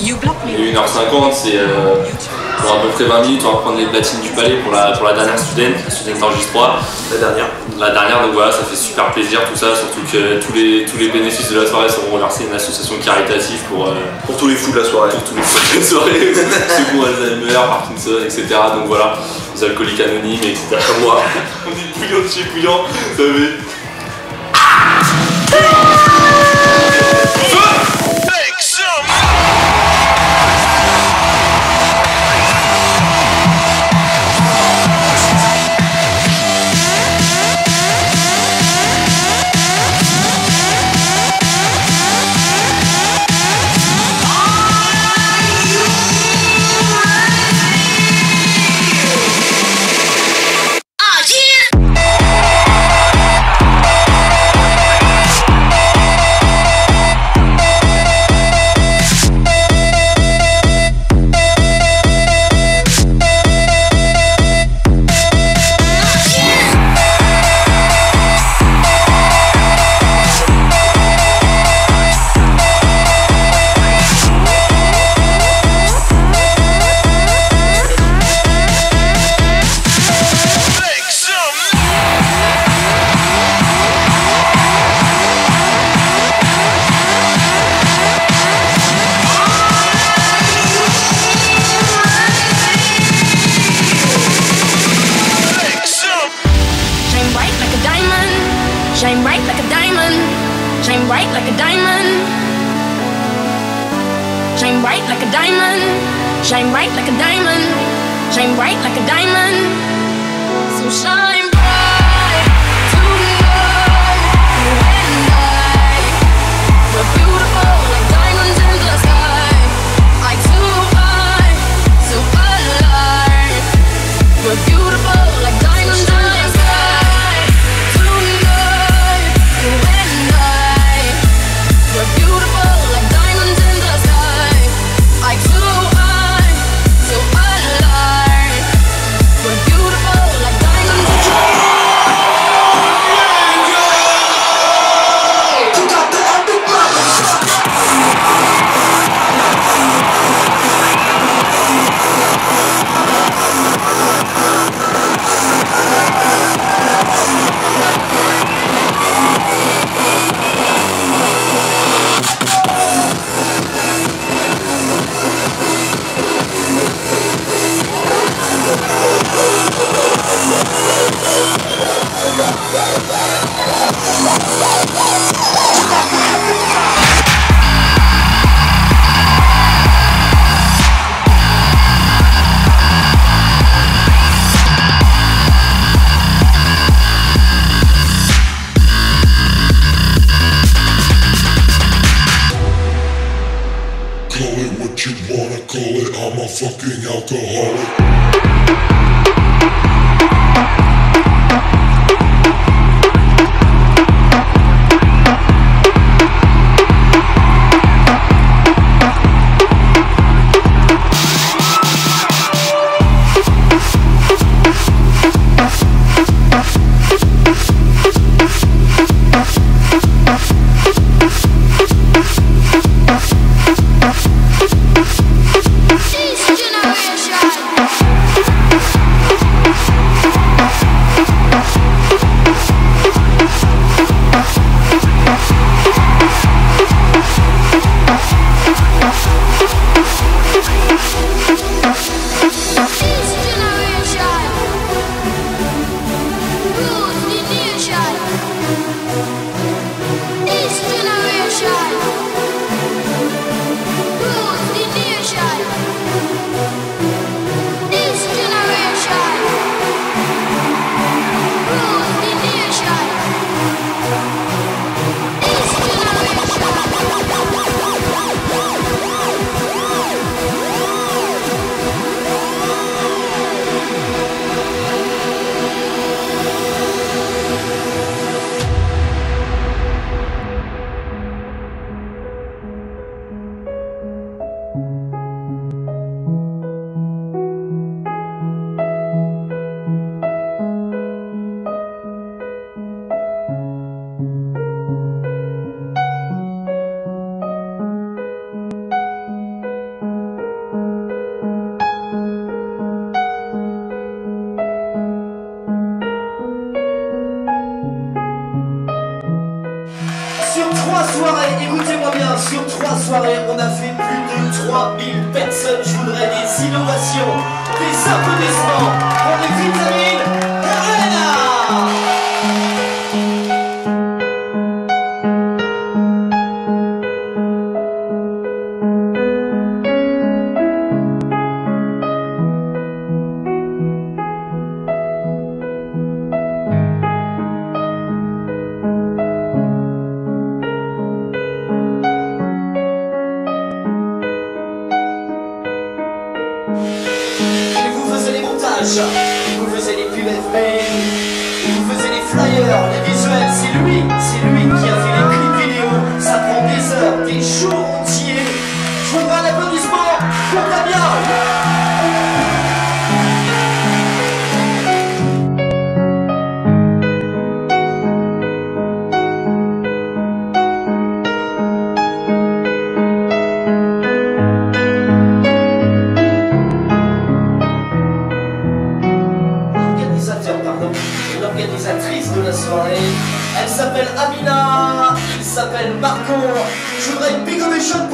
Et 1h50, c'est pour à peu près 20 minutes, on va prendre les platines du palais pour la dernière studente, la studente enregistre 3. La dernière, donc voilà, ça fait super plaisir tout ça, surtout que tous les bénéfices de la soirée seront reversés à une association caritative pour tous les fous de la soirée. Pour tous les fous de la soirée, secours Alzheimer, Parkinson, etc. Donc voilà, les alcooliques anonymes, etc. Comme moi. On dit Pouillant de chez Pouillant, ça shine bright like a diamond, shine bright like a diamond, shine bright like a diamond, shine bright like a diamond, shine bright like a diamond, so shine bright tonight. You and I, we're beautiful like diamonds in the sky. I too high, so alive. We're beautiful like diamonds in the sky. I'm a fucking alcoholic. soirée, on a fait plus de 3000 personnes. Je voudrais des innovations, des applaudissements pour les vitamines . Il vous faisait les pubs FB, il vous faisait les flyers, les visuels. C'est lui qui a fait les clips vidéo. Ça prend des heures, des jours entiers. Je voudrais un applaudissement pour Damien. L'organisatrice de la soirée, elle s'appelle Amina, il s'appelle Marco. Je voudrais une big ovation.